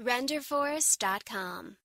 Renderforest.com.